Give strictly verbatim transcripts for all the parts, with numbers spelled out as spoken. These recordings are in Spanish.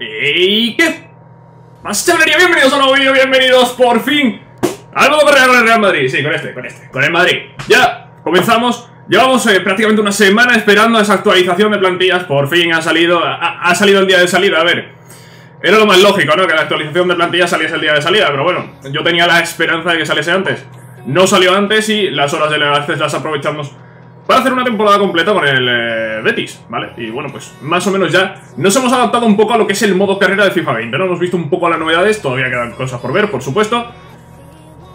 ¿Y qué? Más chavalería, bienvenidos a un nuevo vídeo, bienvenidos por fin al modo para el Real Madrid. Sí, con este, con este, con el Madrid. Ya, comenzamos. Llevamos eh, prácticamente una semana esperando esa actualización de plantillas. Por fin ha salido, ha, ha salido el día de salida, a ver. Era lo más lógico, ¿no? Que la actualización de plantillas saliese el día de salida, pero bueno, yo tenía la esperanza de que saliese antes. No salió antes y las horas de Access las aprovechamos para hacer una temporada completa con el eh, Betis, ¿vale? Y bueno, pues más o menos ya nos hemos adaptado un poco a lo que es el modo carrera de FIFA veinte, ¿no? Hemos visto un poco las novedades, todavía quedan cosas por ver, por supuesto.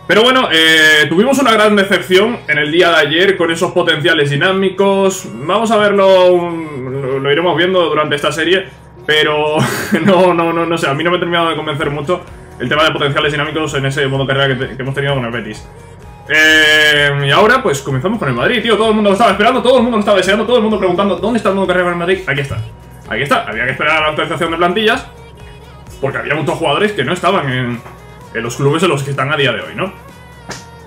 Pero bueno, eh, tuvimos una gran decepción en el día de ayer con esos potenciales dinámicos. Vamos a verlo, lo, lo iremos viendo durante esta serie. Pero no, no, no, no sé, a mí no me ha terminado de convencer mucho el tema de potenciales dinámicos en ese modo carrera que, te, que hemos tenido con el Betis. Eh, y ahora pues comenzamos con el Madrid, tío. Todo el mundo lo estaba esperando, todo el mundo lo estaba deseando, todo el mundo preguntando ¿dónde está el modo carrera del Madrid? Aquí está, aquí está. Había que esperar a la actualización de plantillas porque había muchos jugadores que no estaban en, en los clubes en los que están a día de hoy, ¿no?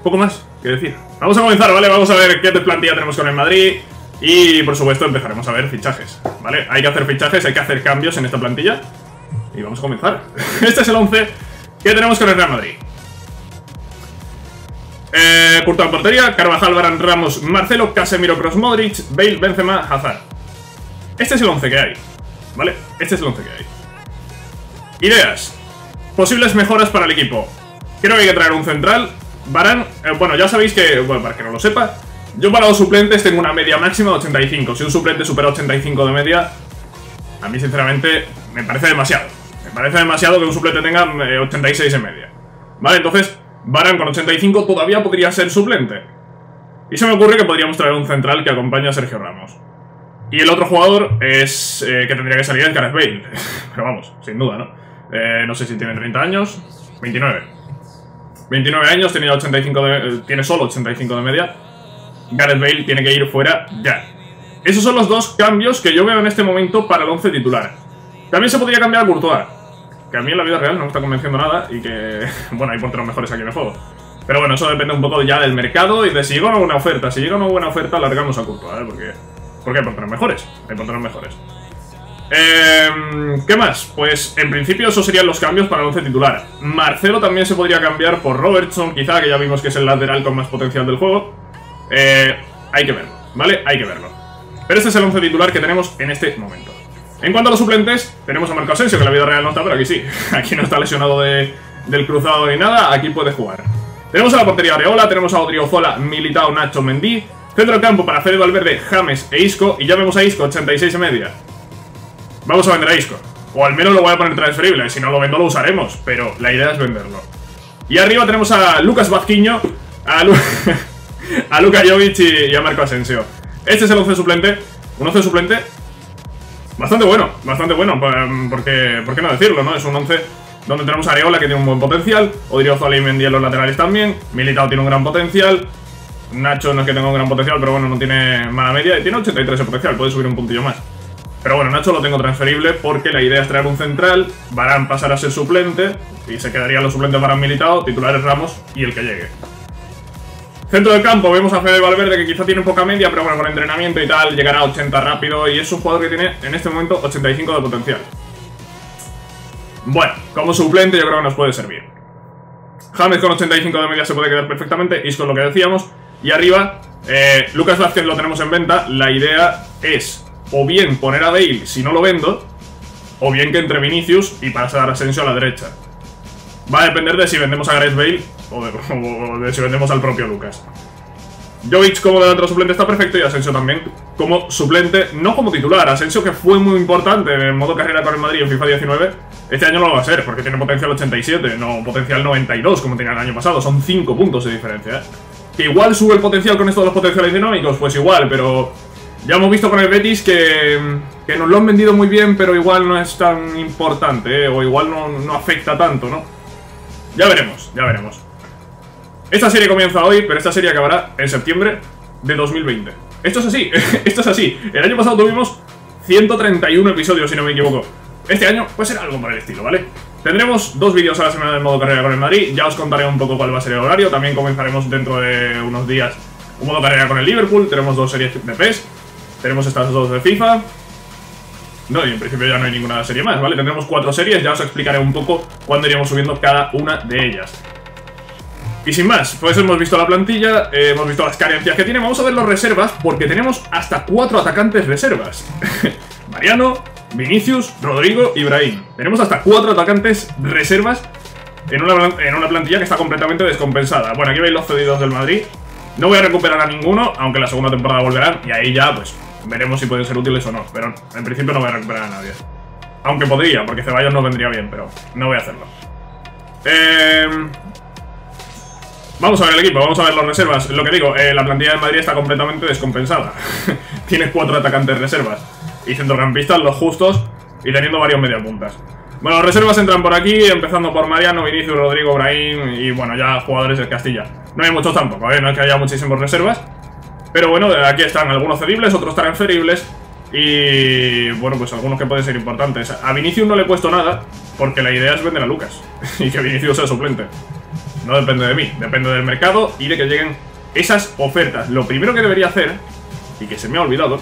Poco más que decir. Vamos a comenzar, ¿vale? Vamos a ver qué plantilla tenemos con el Madrid y por supuesto empezaremos a ver fichajes, ¿vale? Hay que hacer fichajes, hay que hacer cambios en esta plantilla y vamos a comenzar. Este es el once que tenemos con el Real Madrid. Eh, Courtois en portería, Carvajal, Varane, Ramos, Marcelo, Casemiro, Kroos, Modric, Bale, Benzema, Hazard. Este es el once que hay, ¿vale? Este es el once que hay. Ideas, posibles mejoras para el equipo. Creo que hay que traer un central. Varane, eh, bueno, ya sabéis que, bueno, para que no lo sepa, yo para los suplentes tengo una media máxima de ochenta y cinco. Si un suplente supera ochenta y cinco de media, a mí sinceramente me parece demasiado. Me parece demasiado que un suplente tenga ochenta y seis en media, ¿vale? Entonces Varane con ochenta y cinco todavía podría ser suplente. Y se me ocurre que podríamos traer un central que acompañe a Sergio Ramos. Y el otro jugador es eh, que tendría que salir el Gareth Bale. Pero vamos, sin duda, ¿no? Eh, no sé si tiene treinta años. veintinueve. veintinueve años, tiene, ochenta y cinco de, eh, tiene solo ochenta y cinco de media. Gareth Bale tiene que ir fuera ya. Esos son los dos cambios que yo veo en este momento para el once titular. También se podría cambiar a Courtois, que a mí en la vida real no me está convenciendo nada y que, bueno, hay porteros mejores aquí en el juego. Pero bueno, eso depende un poco ya del mercado y de si llega una buena oferta. Si llega una buena oferta, largamos a Courtois, ¿eh? Porque, porque hay porteros mejores, hay porteros mejores. Eh, ¿Qué más? Pues en principio esos serían los cambios para el once titular. Marcelo también se podría cambiar por Robertson, quizá, que ya vimos que es el lateral con más potencial del juego. Eh, hay que verlo, ¿vale? Hay que verlo. Pero este es el once titular que tenemos en este momento. En cuanto a los suplentes, tenemos a Marco Asensio, que en la vida real no está, pero aquí sí. Aquí no está lesionado de, del cruzado ni nada, aquí puede jugar. Tenemos a la portería Areola, tenemos a Odriozola, Militao, Nacho, Mendy. Centro campo para Fede Valverde, James e Isco. Y ya vemos a Isco, ochenta y seis y media. Vamos a vender a Isco. O al menos lo voy a poner transferible, si no lo vendo lo usaremos. Pero la idea es venderlo. Y arriba tenemos a Lucas Vazquez, a, Lu a Luka Jovic y, y a Marco Asensio. Este es el once suplente. Un once suplente bastante bueno, bastante bueno, porque, ¿por qué no decirlo, no? Es un once donde tenemos a Areola, que tiene un buen potencial, Odriozola y Mendy en los laterales también, Militao tiene un gran potencial, Nacho no es que tenga un gran potencial, pero bueno, no tiene mala media, y tiene ochenta y tres de potencial, puede subir un puntillo más. Pero bueno, Nacho lo tengo transferible porque la idea es traer un central, Varane pasar a ser suplente, y se quedarían los suplentes Varane, Militao, titulares Ramos y el que llegue. Centro del campo, vemos a Fede Valverde, que quizá tiene poca media, pero bueno, con entrenamiento y tal, llegará a ochenta rápido. Y es un jugador que tiene, en este momento, ochenta y cinco de potencial. Bueno, como suplente yo creo que nos puede servir. James con ochenta y cinco de media se puede quedar perfectamente, Isco es lo que decíamos. Y arriba, eh, Lucas Vazquez lo tenemos en venta. La idea es, o bien poner a Bale si no lo vendo, o bien que entre Vinicius y pasar Asensio a la derecha. Va a depender de si vendemos a Gareth Bale o de, o de si vendemos al propio Lucas. Jovic como delantero suplente está perfecto y Asensio también como suplente, no como titular. Asensio, que fue muy importante en el modo carrera con el Madrid en FIFA diecinueve, este año no lo va a ser porque tiene potencial ochenta y siete, no potencial noventa y dos como tenía el año pasado. Son cinco puntos de diferencia, ¿eh? Que igual sube el potencial con esto de los potenciales dinámicos, pues igual, pero ya hemos visto con el Betis que, que nos lo han vendido muy bien, pero igual no es tan importante, ¿eh? O igual no, no afecta tanto, ¿no? Ya veremos, ya veremos. Esta serie comienza hoy, pero esta serie acabará en septiembre de dos mil veinte. Esto es así, esto es así. El año pasado tuvimos ciento treinta y uno episodios, si no me equivoco. Este año pues será algo por el estilo, ¿vale? Tendremos dos vídeos a la semana del modo carrera con el Madrid. Ya os contaré un poco cuál va a ser el horario. También comenzaremos dentro de unos días un modo carrera con el Liverpool. Tenemos dos series de P E S. Tenemos estas dos de FIFA. No, y en principio ya no hay ninguna serie más, ¿vale? Tendremos cuatro series, ya os explicaré un poco cuándo iremos subiendo cada una de ellas. Y sin más, pues hemos visto la plantilla, eh, hemos visto las carencias que tiene. Vamos a ver las reservas, porque tenemos hasta cuatro atacantes reservas. Mariano, Vinicius, Rodrigo y Brahim. Tenemos hasta cuatro atacantes reservas en una, en una plantilla que está completamente descompensada. Bueno, aquí veis los cedidos del Madrid. No voy a recuperar a ninguno, aunque la segunda temporada volverán. Y ahí ya, pues, veremos si pueden ser útiles o no. Pero en principio no voy a recuperar a nadie. Aunque podría, porque Ceballos nos vendría bien, pero no voy a hacerlo. Eh... Vamos a ver el equipo, vamos a ver las reservas. Lo que digo, eh, la plantilla del Madrid está completamente descompensada. Tiene cuatro atacantes reservas y centrocampistas, los justos, y teniendo varios mediapuntas. Bueno, las reservas entran por aquí, empezando por Mariano, Vinicius, Rodrigo, Brahim y bueno, ya jugadores del Castilla. No hay muchos tampoco, ¿eh? No es que haya muchísimas reservas. Pero bueno, aquí están algunos cedibles, otros transferibles y bueno, pues algunos que pueden ser importantes. A Vinicius no le he puesto nada porque la idea es vender a Lucas y que Vinicius sea suplente. No depende de mí, depende del mercado y de que lleguen esas ofertas. Lo primero que debería hacer, y que se me ha olvidado,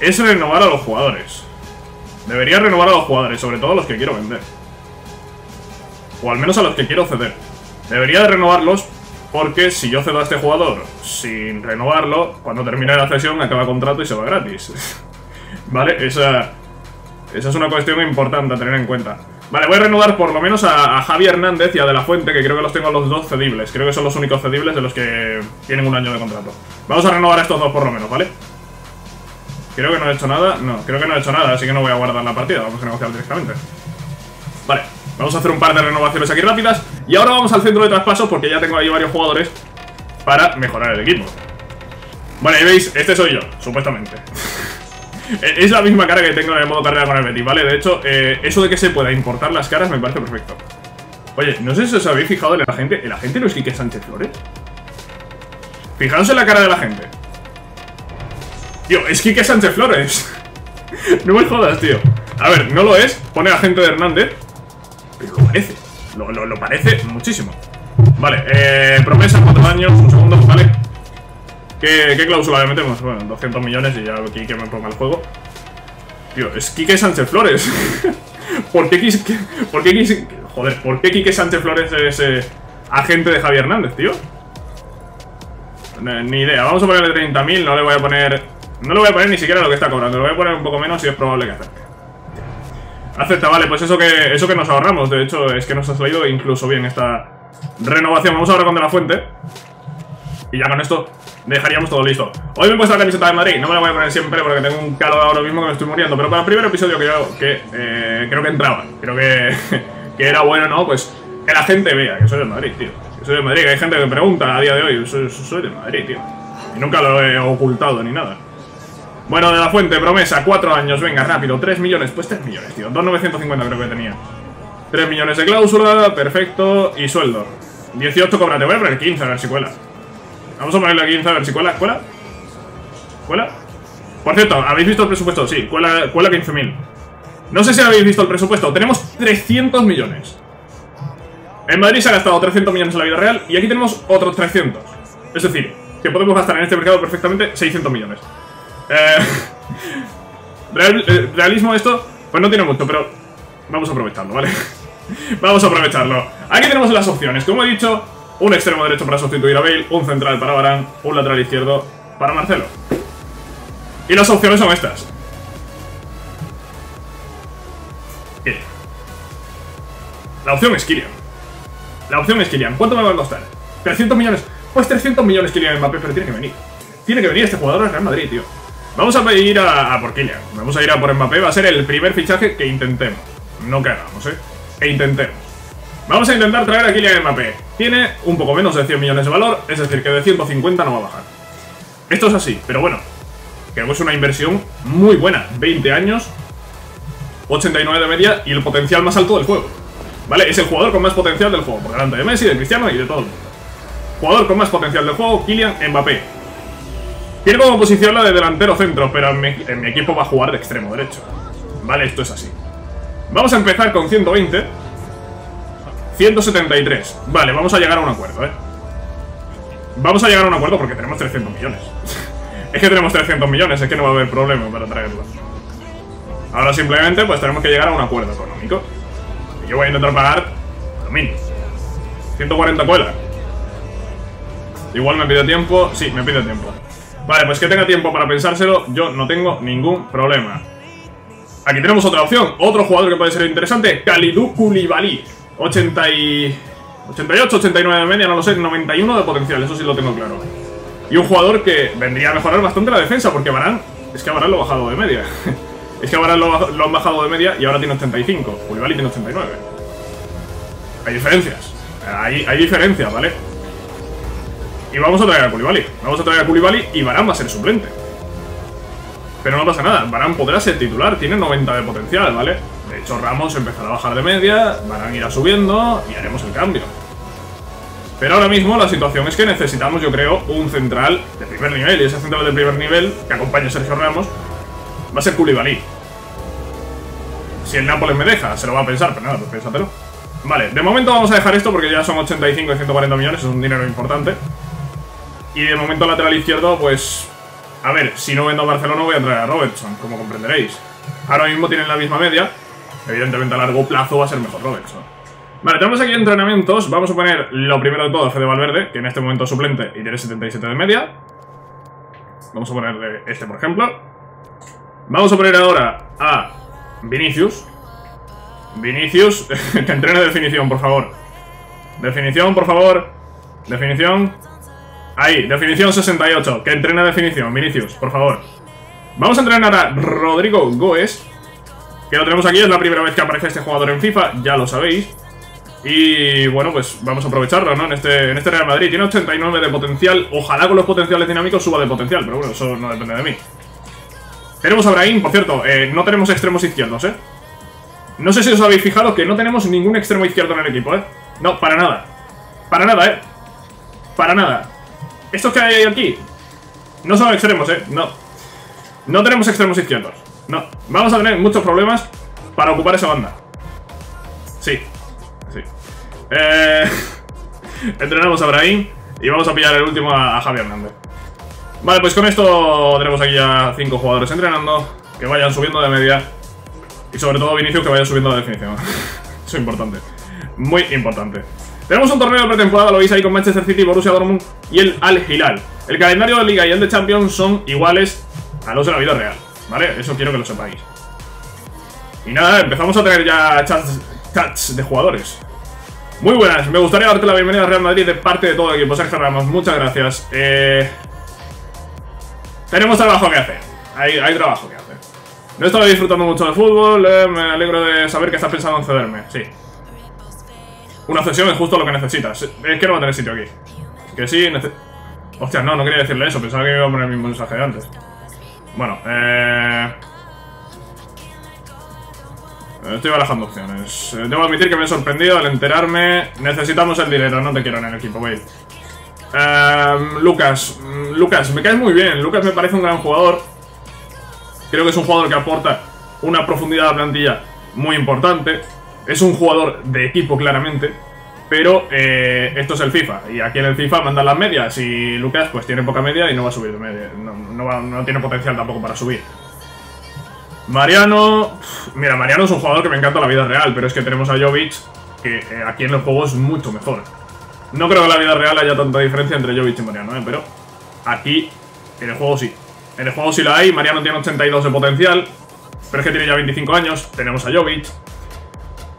es renovar a los jugadores. Debería renovar a los jugadores, sobre todo a los que quiero vender. O al menos a los que quiero ceder. Debería de renovarlos porque si yo cedo a este jugador sin renovarlo, cuando termine la cesión acaba contrato y se va gratis. ¿Vale? Esa, esa es una cuestión importante a tener en cuenta. Vale, voy a renovar por lo menos a, a Javier Hernández y a De La Fuente, que creo que los tengo los dos cedibles. Creo que son los únicos cedibles de los que tienen un año de contrato. Vamos a renovar a estos dos por lo menos, ¿vale? Creo que no he hecho nada. No, creo que no he hecho nada, así que no voy a guardar la partida. Vamos a negociar directamente. Vale, vamos a hacer un par de renovaciones aquí rápidas. Y ahora vamos al centro de traspasos, porque ya tengo ahí varios jugadores para mejorar el equipo. Bueno, ahí veis, este soy yo, supuestamente. Es la misma cara que tengo en el modo carrera con el Betis, ¿vale? De hecho, eh, eso de que se pueda importar las caras me parece perfecto. Oye, no sé si os habéis fijado en la gente. ¿El agente no es Quique Sánchez Flores? Fijaos en la cara de la gente. Tío, es Quique Sánchez Flores. No me jodas, tío. A ver, no lo es, pone agente de Hernández. Pero lo parece, lo, lo, lo parece muchísimo. Vale, eh, promesa, cuatro años, un segundo, vale. ¿Qué, ¿Qué cláusula le metemos? Bueno, doscientos millones y ya Quique me ponga el juego. Tío, es Quique Sánchez Flores. ¿Por qué Quique, por qué Quique, joder, ¿por qué Quique Sánchez Flores es eh, agente de Javier Hernández, tío? No, ni idea, vamos a ponerle treinta mil, no le voy a poner... No le voy a poner ni siquiera lo que está cobrando, le voy a poner un poco menos y es probable que acepte. Acepta, vale, pues eso que, eso que nos ahorramos, de hecho es que nos ha salido incluso bien esta renovación. Vamos ahora con De La Fuente. Y ya con esto dejaríamos todo listo. Hoy me he puesto la camiseta de Madrid. No me la voy a poner siempre porque tengo un calor ahora mismo que me estoy muriendo. Pero para el primer episodio que yo que, eh, creo que entraba. Creo que, que era bueno, ¿no? Pues que la gente vea que soy de Madrid, tío. Que soy de Madrid, que hay gente que me pregunta a día de hoy. Soy, soy de Madrid, tío. Y nunca lo he ocultado ni nada. Bueno, De La Fuente, promesa, cuatro años. Venga, rápido, tres millones. Pues tres millones, tío. dos mil novecientos cincuenta creo que tenía. tres millones de cláusula, perfecto. Y sueldo. dieciocho cóbrate. Voy a poner quince a ver si cuela. Vamos a ponerle quince a ver si cuela, cuela, cuela. Por cierto, ¿habéis visto el presupuesto? Sí, cuela, cuela quince mil. No sé si habéis visto el presupuesto, tenemos trescientos millones. En Madrid se ha gastado trescientos millones en la vida real y aquí tenemos otros trescientos. Es decir, que podemos gastar en este mercado perfectamente seiscientos millones. Eh, real, eh, realismo esto, pues no tiene mucho, pero vamos a aprovecharlo, ¿vale? Vamos a aprovecharlo. Aquí tenemos las opciones, como he dicho. Un extremo derecho para sustituir a Bale, un central para Varane, un lateral izquierdo para Marcelo. Y las opciones son estas. Kylian. La opción es Kylian. La opción es Kylian. ¿Cuánto me va a costar? ¿trescientos millones? Pues trescientos millones Kylian Mbappé, pero tiene que venir. Tiene que venir este jugador al Real Madrid, tío. Vamos a ir a, a por Kylian. Vamos a ir a por Mbappé. Va a ser el primer fichaje que intentemos. No que hagamos, ¿eh? Que intentemos. Vamos a intentar traer a Kylian Mbappé. Tiene un poco menos de cien millones de valor, es decir, que de ciento cincuenta no va a bajar. Esto es así, pero bueno, creo que es una inversión muy buena. veinte años, ochenta y nueve de media y el potencial más alto del juego. ¿Vale? Es el jugador con más potencial del juego, por delante de Messi, de Cristiano y de todo el mundo. Jugador con más potencial del juego, Kylian Mbappé. Tiene como posición la de delantero centro, pero en mi, en mi equipo va a jugar de extremo derecho. ¿Vale? Esto es así. Vamos a empezar con ciento veinte... ciento setenta y tres. Vale, vamos a llegar a un acuerdo, ¿eh? Vamos a llegar a un acuerdo porque tenemos trescientos millones. Es que tenemos trescientos millones, es que no va a haber problema para traerlo. Ahora simplemente pues tenemos que llegar a un acuerdo económico. Yo voy a intentar pagar lo mínimo. ciento cuarenta cuelas. Igual me pide tiempo. Sí, me pide tiempo. Vale, pues que tenga tiempo para pensárselo. Yo no tengo ningún problema. Aquí tenemos otra opción. Otro jugador que puede ser interesante. Kalidou Koulibaly. ochenta y ocho, ochenta y nueve de media, no lo sé. noventa y uno de potencial, eso sí lo tengo claro. Y un jugador que vendría a mejorar bastante la defensa. Porque Varane, es que a Varane lo ha bajado de media. Es que ahora lo, lo han bajado de media y ahora tiene ochenta y cinco. Koulibaly tiene ochenta y nueve. Hay diferencias. Hay, hay diferencias, ¿vale? Y vamos a traer a Koulibaly. Vamos a traer a Koulibaly y Varane va a ser suplente. Pero no pasa nada. Varane podrá ser titular. Tiene noventa de potencial, ¿vale? De hecho, Ramos empezará a bajar de media. Varane irá subiendo y haremos el cambio. Pero ahora mismo la situación es que necesitamos, yo creo, un central de primer nivel. Y ese central de primer nivel que acompaña a Sergio Ramos va a ser Koulibaly. Si el Nápoles me deja, se lo va a pensar, pero nada, pues piénsatelo. Vale, de momento vamos a dejar esto porque ya son ochenta y cinco y ciento cuarenta millones, es un dinero importante. Y de momento lateral izquierdo, pues... A ver, si no vendo a Barcelona voy a traer a Robertson, como comprenderéis. Ahora mismo tienen la misma media. Evidentemente a largo plazo va a ser mejor Robertson. Vale, tenemos aquí entrenamientos. Vamos a poner lo primero de todo, Fede Valverde, que en este momento es suplente y tiene setenta y siete de media. Vamos a ponerle este, por ejemplo. Vamos a poner ahora a Vinicius. Vinicius, que entrene definición, por favor. Definición, por favor. Definición. Ahí, definición sesenta y ocho. Que entrene definición, Vinicius, por favor. Vamos a entrenar a Rodrigo Goes, que lo tenemos aquí. Es la primera vez que aparece este jugador en FIFA, ya lo sabéis. Y bueno, pues vamos a aprovecharlo, ¿no? En este, en este Real Madrid tiene ochenta y nueve de potencial. Ojalá con los potenciales dinámicos suba de potencial, pero bueno, eso no depende de mí. Tenemos a Brahim, por cierto, eh, no tenemos extremos izquierdos, ¿eh? No sé si os habéis fijado que no tenemos ningún extremo izquierdo en el equipo, ¿eh? No, para nada. Para nada, ¿eh? Para nada. Estos que hay aquí no son extremos, ¿eh? No. No tenemos extremos izquierdos. No. Vamos a tener muchos problemas para ocupar esa banda. Sí. Sí. Eh... Entrenamos a Brahim y vamos a pillar el último a, a Javier Hernández. Vale, pues con esto tenemos aquí ya cinco jugadores entrenando, que vayan subiendo de media. Y sobre todo Vinicius, que vaya subiendo de definición. Eso es importante, muy importante. Tenemos un torneo de pretemporada, lo veis ahí, con Manchester City, Borussia Dortmund y el Al Hilal. El calendario de Liga y el de Champions son iguales a los de la vida real, ¿vale? Eso quiero que lo sepáis. Y nada, empezamos a tener ya chats, chats de jugadores. Muy buenas, me gustaría darte la bienvenida al Real Madrid de parte de todo el equipo. Sergio Ramos, muchas gracias. Eh... Tenemos trabajo que hacer, hay, hay trabajo que hacer. No estaba disfrutando mucho del fútbol, eh, me alegro de saber que estás pensando en cederme, sí. Una cesión es justo lo que necesitas, es que no va a tener sitio aquí. Que sí, nece... Hostia, no, no quería decirle eso, pensaba que iba a poner el mismo mensaje de antes. Bueno, eh... estoy barajando opciones. Debo admitir que me he sorprendido al enterarme. Necesitamos el dinero, no te quiero en el equipo, Bale. Uh, Lucas, Lucas, me caes muy bien. Lucas me parece un gran jugador. Creo que es un jugador que aporta una profundidad a la plantilla muy importante. Es un jugador de equipo, claramente. Pero eh, esto es el FIFA. Y aquí en el FIFA mandan las medias. Y Lucas pues tiene poca media y no va a subir de media. No, no, va, no tiene potencial tampoco para subir. Mariano. Mira, Mariano es un jugador que me encanta la vida real. Pero es que tenemos a Jovic, que eh, aquí en los juegos es mucho mejor. No creo que en la vida real haya tanta diferencia entre Jovic y Mariano, ¿eh? Pero aquí, en el juego sí. En el juego sí la hay. Mariano tiene ochenta y dos de potencial, pero es que tiene ya veinticinco años. Tenemos a Jovic.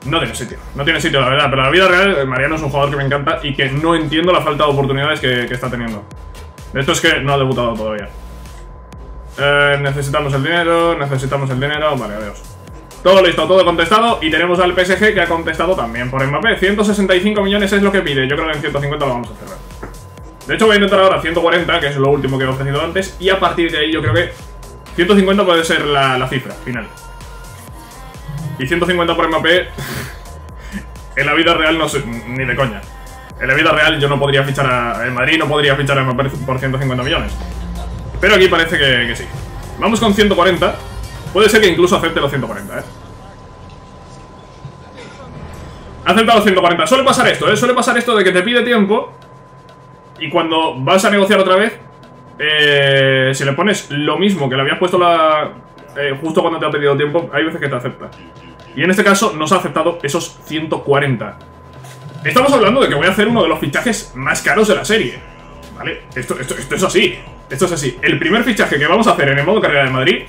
No tiene sitio, no tiene sitio, la verdad. Pero en la vida real, Mariano es un jugador que me encanta y que no entiendo la falta de oportunidades que, que está teniendo. Esto es que no ha debutado todavía. Eh, necesitamos el dinero, necesitamos el dinero. Vale, adiós. Todo listo, todo contestado. Y tenemos al P S G, que ha contestado también por Mbappé. ciento sesenta y cinco millones es lo que pide. Yo creo que en ciento cincuenta lo vamos a cerrar. De hecho voy a intentar ahora ciento cuarenta, que es lo último que he ofrecido antes. Y a partir de ahí yo creo que ciento cincuenta puede ser la, la cifra final. Y ciento cincuenta por Mbappé. En la vida real no sé, ni de coña. En la vida real yo no podría fichar a... En Madrid no podría fichar a Mbappé por ciento cincuenta millones. Pero aquí parece que, que sí. Vamos con ciento cuarenta. Puede ser que incluso acepte los ciento cuarenta, ¿eh? Acepta los ciento cuarenta. Suele pasar esto, ¿eh? Suele pasar esto de que te pide tiempo y cuando vas a negociar otra vez, eh, si le pones lo mismo que le habías puesto la, eh, justo cuando te ha pedido tiempo, hay veces que te acepta. Y en este caso nos ha aceptado esos ciento cuarenta. Estamos hablando de que voy a hacer uno de los fichajes más caros de la serie, ¿vale? Esto, esto, esto es así, esto es así. El primer fichaje que vamos a hacer en el modo carrera de Madrid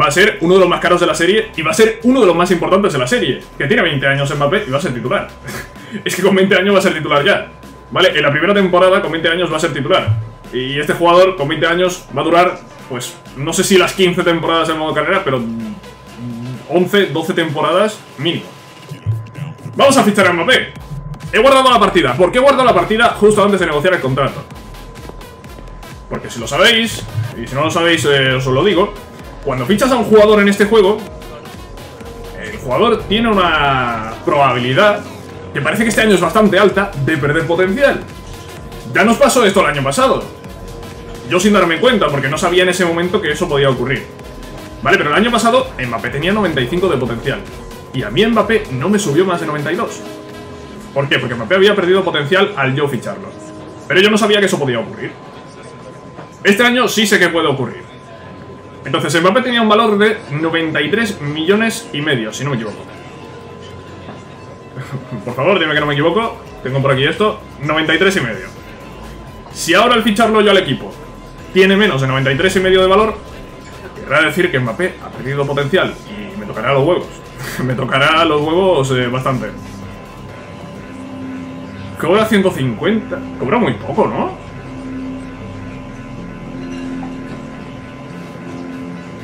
va a ser uno de los más caros de la serie y va a ser uno de los más importantes de la serie. Que tiene veinte años Mbappé y va a ser titular. Es que con veinte años va a ser titular ya, ¿vale? En la primera temporada con veinte años va a ser titular. Y este jugador con veinte años va a durar, pues, no sé si las quince temporadas en modo carrera, pero once, doce temporadas mínimo. Vamos a fichar a Mbappé. He guardado la partida. ¿Por qué he guardado la partida justo antes de negociar el contrato? Porque si lo sabéis, y si no lo sabéis, eh, os lo digo. Cuando fichas a un jugador en este juego, el jugador tiene una probabilidad, que parece que este año es bastante alta, de perder potencial. Ya nos pasó esto el año pasado, yo sin darme cuenta, porque no sabía en ese momento que eso podía ocurrir. Vale, pero el año pasado Mbappé tenía noventa y cinco de potencial, y a mí Mbappé no me subió más de noventa y dos. ¿Por qué? Porque Mbappé había perdido potencial al yo ficharlo. Pero yo no sabía que eso podía ocurrir. Este año sí sé que puede ocurrir. Entonces Mbappé tenía un valor de noventa y tres millones y medio, si no me equivoco. Por favor, dime que no me equivoco. Tengo por aquí esto, noventa y tres y medio. Si ahora al ficharlo yo al equipo tiene menos de noventa y tres y medio de valor, querrá decir que Mbappé ha perdido potencial y me tocará los huevos. Me tocará los huevos eh, bastante. Cobra ciento cincuenta. Cobra muy poco, ¿no?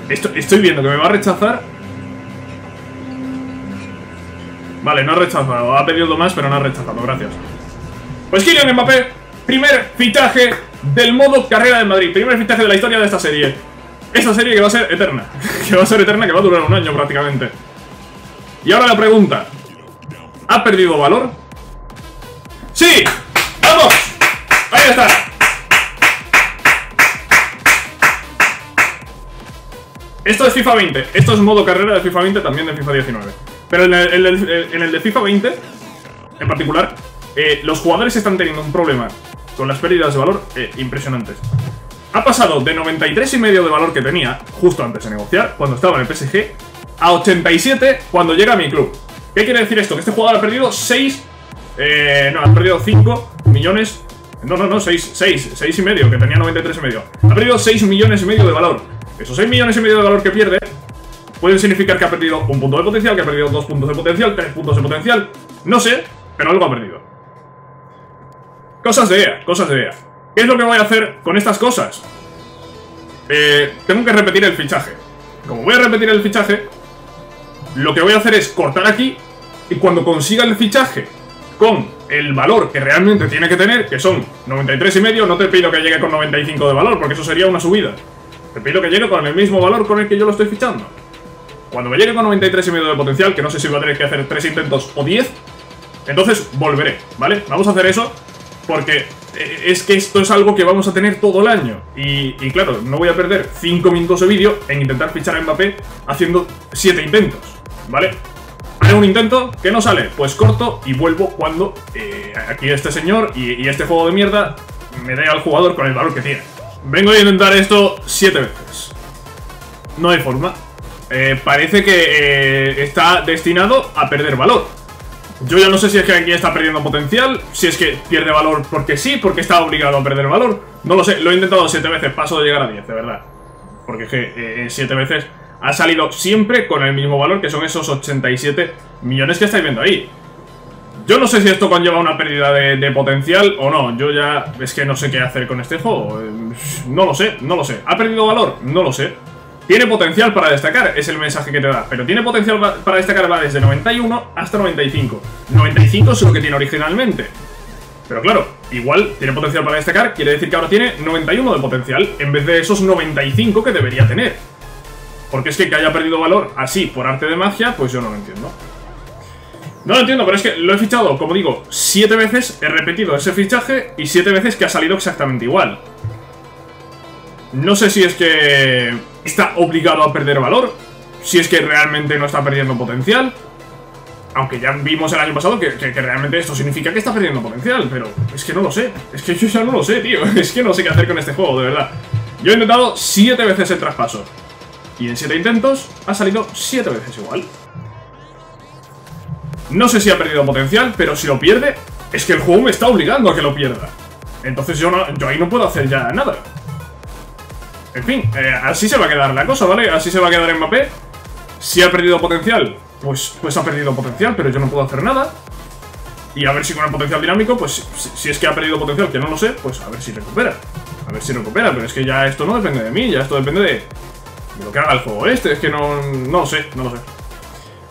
Esto, estoy viendo que me va a rechazar. Vale, no ha rechazado. Ha pedido más, pero no ha rechazado. Gracias. Pues Kylian Mbappé, primer fichaje del modo carrera de Madrid. Primer fichaje de la historia de esta serie. Esta serie que va a ser eterna. Que va a ser eterna, que va a durar un año prácticamente. Y ahora la pregunta: ¿ha perdido valor? ¡Sí! ¡Vamos! Ahí está. Esto es FIFA veinte, esto es modo carrera de FIFA veinte, también de FIFA diecinueve. Pero en el, en el, en el de FIFA veinte, en particular, eh, los jugadores están teniendo un problema con las pérdidas de valor eh, impresionantes. Ha pasado de noventa y tres y medio de valor que tenía, justo antes de negociar, cuando estaba en el P S G, a ochenta y siete cuando llega a mi club. ¿Qué quiere decir esto? Que este jugador ha perdido seis... Eh, no, ha perdido cinco millones... No, no, no, seis, seis, seis y medio, que tenía noventa y tres y medio. Ha perdido seis millones y medio de valor. Esos seis millones y medio de valor que pierde pueden significar que ha perdido un punto de potencial, que ha perdido dos puntos de potencial, tres puntos de potencial. No sé, pero algo ha perdido. Cosas de E A, cosas de E A. ¿Qué es lo que voy a hacer con estas cosas? Eh, tengo que repetir el fichaje. Como voy a repetir el fichaje, lo que voy a hacer es cortar aquí. Y cuando consiga el fichaje con el valor que realmente tiene que tener, que son noventa y tres y medio, no te pido que llegue con noventa y cinco de valor, porque eso sería una subida. Te pido que llegue con el mismo valor con el que yo lo estoy fichando. Cuando me llegue con noventa y tres y medio de potencial, que no sé si voy a tener que hacer tres intentos o diez, entonces volveré, ¿vale? Vamos a hacer eso, porque es que esto es algo que vamos a tener todo el año. Y, y claro, no voy a perder cinco minutos de vídeo en intentar fichar a Mbappé haciendo siete intentos, ¿vale? Haré un intento que no sale, pues corto y vuelvo cuando eh, aquí este señor y, y este juego de mierda me dé al jugador con el valor que tiene. Vengo a intentar esto siete veces. No hay forma. eh, Parece que eh, está destinado a perder valor. Yo ya no sé si es que aquí está perdiendo potencial, si es que pierde valor porque sí, porque está obligado a perder valor. No lo sé, lo he intentado siete veces, paso de llegar a diez, de verdad. Porque es que eh, siete veces ha salido siempre con el mismo valor, que son esos ochenta y siete millones que estáis viendo ahí. Yo no sé si esto conlleva una pérdida de, de potencial o no. Yo ya es que no sé qué hacer con este juego. No lo sé, no lo sé. ¿Ha perdido valor? No lo sé. ¿Tiene potencial para destacar? Es el mensaje que te da. Pero tiene potencial para destacar va desde noventa y uno hasta noventa y cinco. noventa y cinco es lo que tiene originalmente. Pero claro, igual tiene potencial para destacar, quiere decir que ahora tiene noventa y uno de potencial en vez de esos noventa y cinco que debería tener. Porque es que que haya perdido valor así por arte de magia, pues yo no lo entiendo. No lo entiendo, pero es que lo he fichado, como digo, siete veces he repetido ese fichaje y siete veces que ha salido exactamente igual. No sé si es que está obligado a perder valor, si es que realmente no está perdiendo potencial. Aunque ya vimos el año pasado que, que, que realmente esto significa que está perdiendo potencial, pero es que no lo sé. Es que yo ya no lo sé, tío. Es que no sé qué hacer con este juego, de verdad. Yo he intentado siete veces el traspaso. Y en siete intentos ha salido siete veces igual. No sé si ha perdido potencial, pero si lo pierde, es que el juego me está obligando a que lo pierda. Entonces yo, no, yo ahí no puedo hacer ya nada. En fin, eh, así se va a quedar la cosa, ¿vale? Así se va a quedar Mbappé. Si ha perdido potencial, pues, pues ha perdido potencial, pero yo no puedo hacer nada. Y a ver si con el potencial dinámico, pues si, si es que ha perdido potencial, que no lo sé, pues a ver si recupera. A ver si recupera, pero es que ya esto no depende de mí, ya esto depende de lo que haga el juego este. Es que no, no lo sé, no lo sé.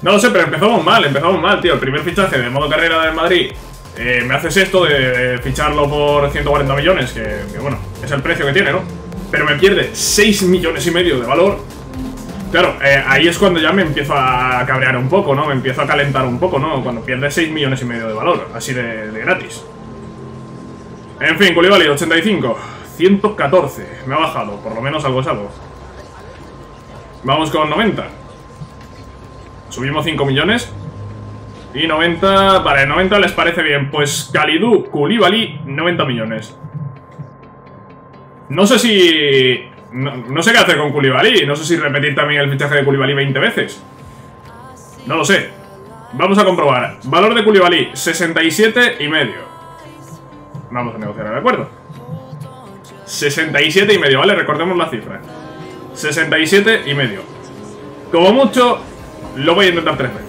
No lo sé, pero empezamos mal, empezamos mal, tío. El primer fichaje de modo carrera del Madrid. Eh, me haces esto de ficharlo por ciento cuarenta millones, que, que bueno, es el precio que tiene, ¿no? Pero me pierde seis millones y medio de valor. Claro, eh, ahí es cuando ya me empiezo a cabrear un poco, ¿no? Me empiezo a calentar un poco, ¿no? Cuando pierde seis millones y medio de valor, así de, de gratis. En fin, Koulibaly, ochenta y cinco, ciento catorce, me ha bajado, por lo menos algo es algo. Vamos con noventa. Subimos cinco millones. Y noventa, vale, noventa les parece bien. Pues Kalidou Koulibaly, noventa millones. No sé si... No, no sé qué hacer con Koulibaly. No sé si repetir también el fichaje de Koulibaly veinte veces. No lo sé. Vamos a comprobar. Valor de Koulibaly, sesenta y siete y medio. Vamos a negociar el acuerdo. sesenta y siete y medio, ¿vale? Recordemos la cifra. sesenta y siete y medio. Como mucho, lo voy a intentar tres veces.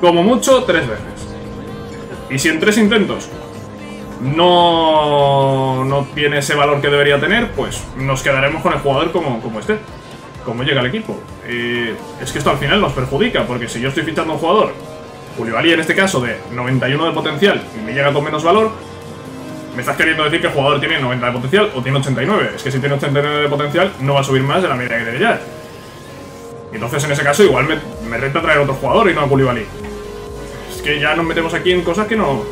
Como mucho, tres veces. Y si en tres intentos no, no tiene ese valor que debería tener, pues nos quedaremos con el jugador como, como este. Como llega el equipo. Eh, es que esto al final nos perjudica, porque si yo estoy fichando a un jugador, Koulibaly en este caso de noventa y uno de potencial, y me llega con menos valor, me estás queriendo decir que el jugador tiene noventa de potencial o tiene ochenta y nueve. Es que si tiene ochenta y nueve de potencial, no va a subir más de la media que tiene ya. Entonces en ese caso igual me, me renta traer otro jugador y no a Koulibaly. Que ya nos metemos aquí en cosas que no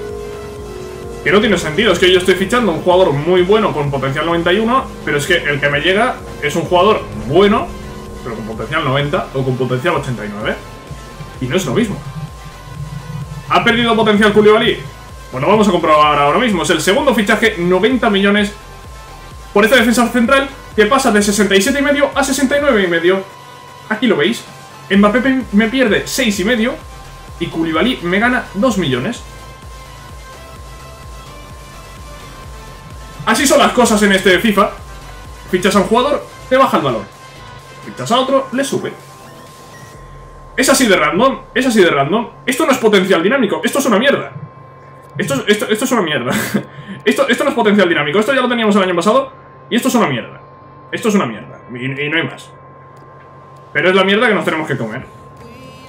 que no tiene sentido. Es que yo estoy fichando a un jugador muy bueno con potencial noventa y uno, pero es que el que me llega es un jugador bueno, pero con potencial noventa o con potencial ochenta y nueve, y no es lo mismo. ¿Ha perdido potencial Koulibaly? Bueno, vamos a comprobar ahora mismo. Es el segundo fichaje, noventa millones por este defensa central que pasa de sesenta y siete y medio a sesenta y nueve y medio. Aquí lo veis. Mbappé me pierde seis y medio. Y Koulibaly me gana dos millones. Así son las cosas en este FIFA. Fichas a un jugador, te baja el valor. Fichas a otro, le sube. Es así de random, es así de random. Esto no es potencial dinámico, esto es una mierda. Esto, esto, esto es una mierda. esto, esto no es potencial dinámico, esto ya lo teníamos el año pasado. Y esto es una mierda. Esto es una mierda, y, y no hay más. Pero es la mierda que nos tenemos que comer.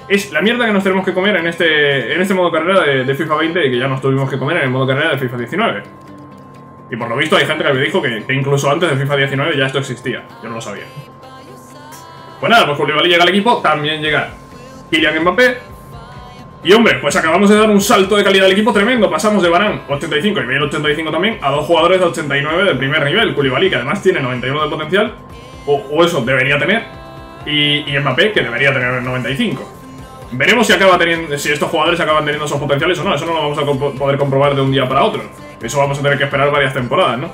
Es la mierda que nos tenemos que comer en este, en este modo carrera de, de FIFA veinte, y que ya nos tuvimos que comer en el modo carrera de FIFA diecinueve. Y por lo visto hay gente que me dijo que, que incluso antes de FIFA diecinueve ya esto existía. Yo no lo sabía. Pues nada, pues Koulibaly llega al equipo, también llega Kylian Mbappé. Y hombre, pues acabamos de dar un salto de calidad del equipo tremendo. Pasamos de Varane, ochenta y cinco, y Bale ochenta y cinco también, a dos jugadores de ochenta y nueve de primer nivel. Koulibaly, que además tiene noventa y uno de potencial, o, o eso debería tener, y, y Mbappé, que debería tener noventa y cinco. Veremos si acaba teniendo, si estos jugadores acaban teniendo esos potenciales o no. Eso no lo vamos a comp poder comprobar de un día para otro. Eso vamos a tener que esperar varias temporadas, ¿no?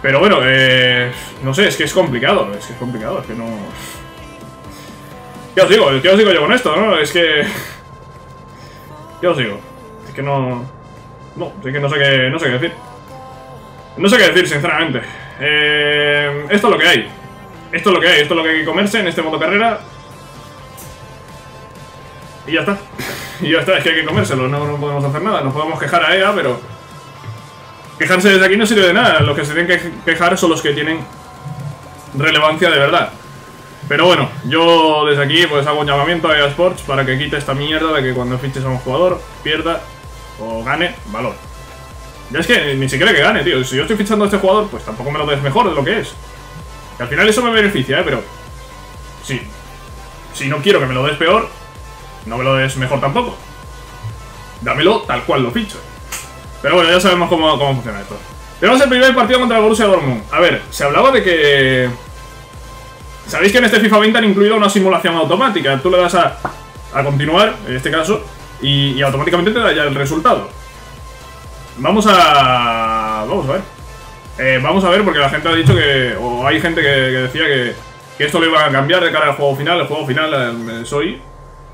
Pero bueno, eh, no sé, es que es complicado. Es que es complicado, es que no... ¿Qué os digo? ¿Qué os digo yo con esto, no? Es que... ¿Qué os digo? Es que no... No, es que no sé qué, no sé qué decir. No sé qué decir, sinceramente. Eh, esto es lo que hay. Esto es lo que hay, esto es lo que hay que comerse en este modo carrera. Y ya está, y ya está, es que hay que comérselo, no, no podemos hacer nada, nos podemos quejar a E A, pero quejarse desde aquí no sirve de nada, los que se tienen que quejar son los que tienen relevancia de verdad. Pero bueno, yo desde aquí pues hago un llamamiento a E A Sports para que quite esta mierda de que cuando fiches a un jugador pierda o gane valor. Ya es que ni siquiera que gane, tío, si yo estoy fichando a este jugador, pues tampoco me lo des mejor de lo que es. Y al final eso me beneficia, eh, pero sí, si no quiero que me lo des peor, no me lo des mejor tampoco. Dámelo tal cual lo ficho. Pero bueno, ya sabemos cómo, cómo funciona esto. Tenemos el primer partido contra el Borussia Dortmund. A ver, se hablaba de que... Sabéis que en este FIFA veinte han incluido una simulación automática. Tú le das a, a continuar, en este caso, y, y automáticamente te da ya el resultado. Vamos a... Vamos a ver. Eh, vamos a ver, porque la gente ha dicho que... O hay gente que, que decía que... Que esto lo iban a cambiar de cara al juego final. El juego final es hoy.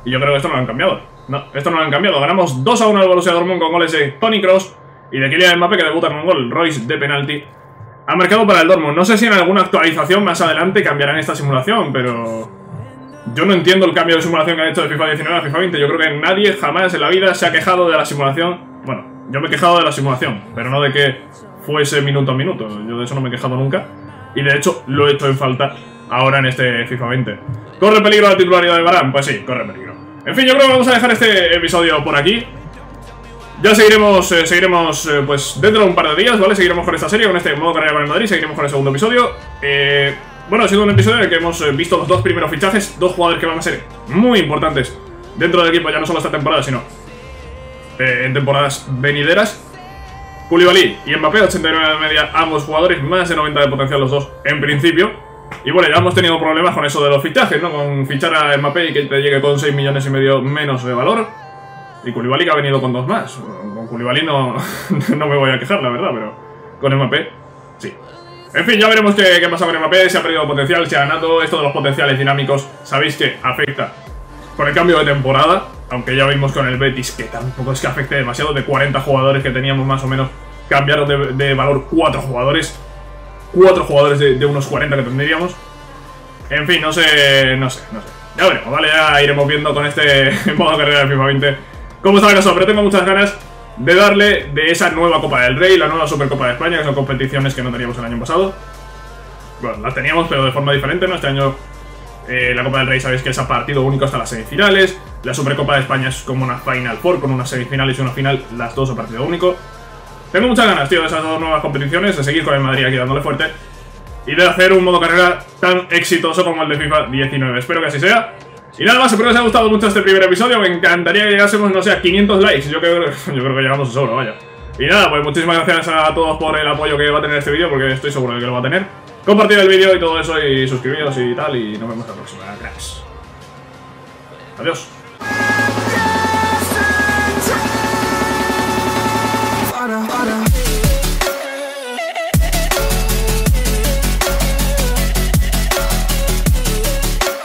Y yo creo que esto no lo han cambiado. No, esto no lo han cambiado. Ganamos dos a uno al Borussia Dortmund con goles de Toni Kroos y de Kylian Mbappé, que debuta con un gol. Royce de penalti ha marcado para el Dortmund. No sé si en alguna actualización más adelante cambiarán esta simulación, pero yo no entiendo el cambio de simulación que han hecho de FIFA diecinueve a FIFA veinte. Yo creo que nadie jamás en la vida se ha quejado de la simulación. Bueno, yo me he quejado de la simulación, pero no de que fuese minuto a minuto. Yo de eso no me he quejado nunca. Y de hecho lo he hecho en falta ahora en este FIFA veinte. ¿Corre peligro la titularidad de Varane? Pues sí, corre peligro. En fin, yo creo que vamos a dejar este episodio por aquí. Ya seguiremos, eh, seguiremos eh, pues dentro de un par de días, ¿vale? Seguiremos con esta serie, con este modo carrera para el Madrid. Seguiremos con el segundo episodio. eh, Bueno, ha sido un episodio en el que hemos visto los dos primeros fichajes. Dos jugadores que van a ser muy importantes dentro del equipo, ya no solo esta temporada, sino eh, en temporadas venideras. Koulibaly y Mbappé, ochenta y nueve de media ambos jugadores, más de noventa de potencial los dos en principio. Y bueno, ya hemos tenido problemas con eso de los fichajes, ¿no? Con fichar a Mbappé y que te llegue con seis millones y medio menos de valor. Y Koulibaly, que ha venido con dos más. Con Koulibaly no, no me voy a quejar, la verdad, pero con Mbappé sí. En fin, ya veremos qué, qué pasa con Mbappé, si ha perdido potencial, si ha ganado. Esto de los potenciales dinámicos, sabéis que afecta con el cambio de temporada. Aunque ya vimos con el Betis que tampoco es que afecte demasiado. De cuarenta jugadores que teníamos más o menos, cambiaron de, de valor cuatro jugadores. Cuatro jugadores de, de unos cuarenta que tendríamos. En fin, no sé, no sé, no sé. Ya veremos, ¿vale? Ya iremos viendo con este modo carrera de FIFA veinte cómo está la cosa. Pero tengo muchas ganas de darle de esa nueva Copa del Rey, la nueva Supercopa de España, que son competiciones que no teníamos el año pasado. Bueno, las teníamos, pero de forma diferente, ¿no? Este año eh, la Copa del Rey, sabéis que es a partido único hasta las semifinales. La Supercopa de España es como una Final Four, con unas semifinales y una final, las dos a partido único. Tengo muchas ganas, tío, de esas dos nuevas competiciones, de seguir con el Madrid aquí dándole fuerte y de hacer un modo carrera tan exitoso como el de FIFA diecinueve. Espero que así sea. Y nada más, espero que os haya gustado mucho este primer episodio. Me encantaría que llegásemos, no sé, a quinientos likes. Yo creo, yo creo que llegamos a sobra, vaya. Y nada, pues muchísimas gracias a todos por el apoyo que va a tener este vídeo, porque estoy seguro de que lo va a tener. Compartid el vídeo y todo eso, y suscribiros y tal, y nos vemos la próxima, cracks. Adiós. Para, para.